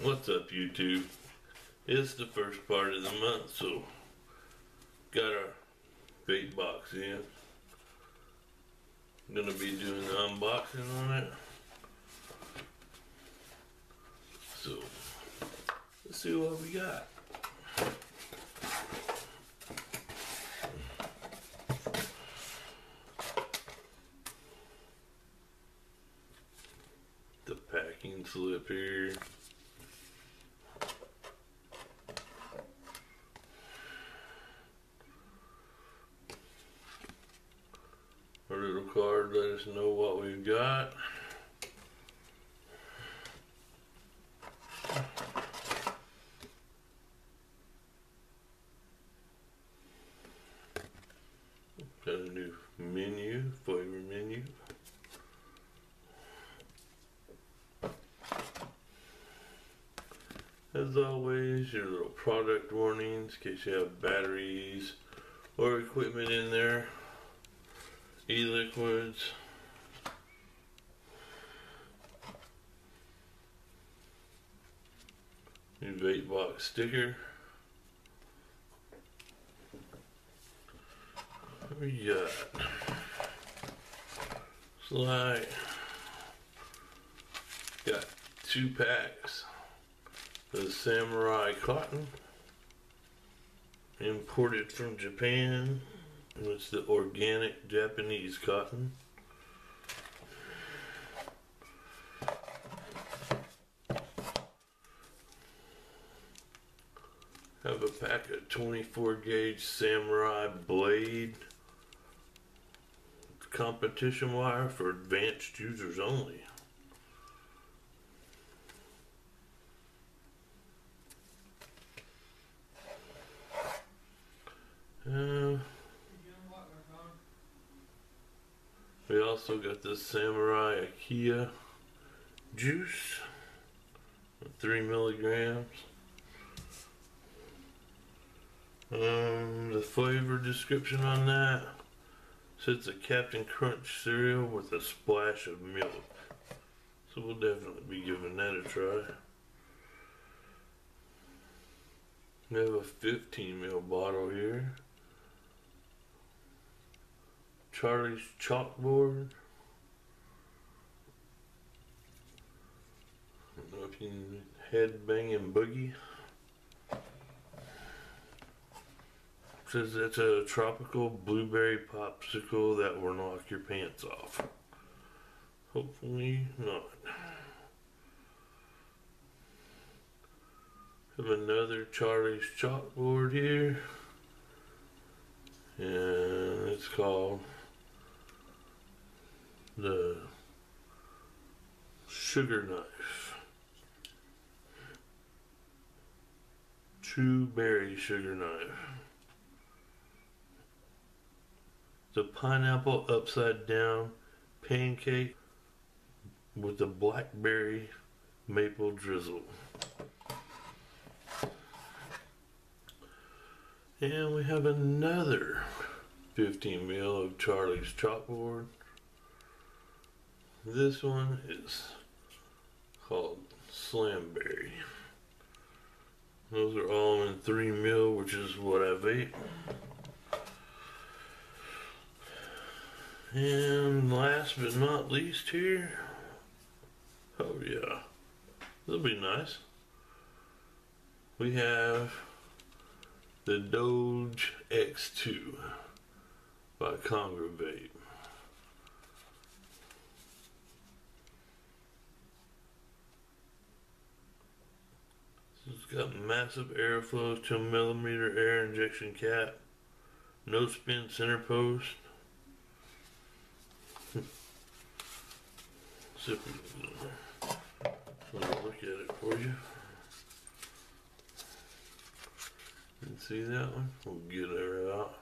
What's up, YouTube? It's the first part of the month, so got our Vape-Box in. Gonna be doing the unboxing on it. So let's see what we got. The packing slip here. A little card, let us know what we've got. Got a new menu, flavor menu. As always, your little product warnings in case you have batteries or equipment in there. E-liquids. New Vape-Box sticker. We got slide. Got 2 packs of Samurai cotton, imported from Japan. It's the organic Japanese cotton. Have a pack of 24 gauge Samurai blade competition wire for advanced users only. We also got this Samurai Ikea juice, 3 mg. The flavor description on that says it's a Captain Crunch cereal with a splash of milk. So we'll definitely be giving that a try. We have a 15 ml bottle here. Charlie's Chalkboard. I don't know if you can head banging boogie. It says it's a tropical blueberry popsicle that will knock your pants off. Hopefully not. Have another Charlie's Chalkboard here. And it's called the sugar knife, true berry sugar knife, the pineapple upside down pancake with the blackberry maple drizzle, and we have another 15 ml of Charlie's Chalkboard. This one is called Slamberry. Those are all in 3 ml, which is what I vape. And last but not least here, oh yeah, that'll be nice. We have the Doge X2 by Congravape. It's got massive airflow, 2 mm air injection cap, no spin center post. So I'll look at it for you. You can see that one? We'll get her out.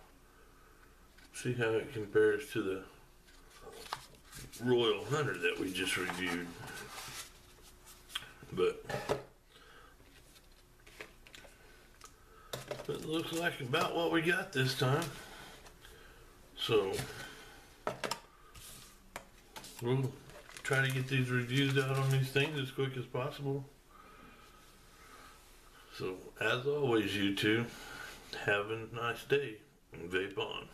See how it compares to the Royal Hunter that we just reviewed. But it looks like about what we got this time. So we'll try to get these reviews out on these things as quick as possible. So as always, you two, have a nice day and vape on.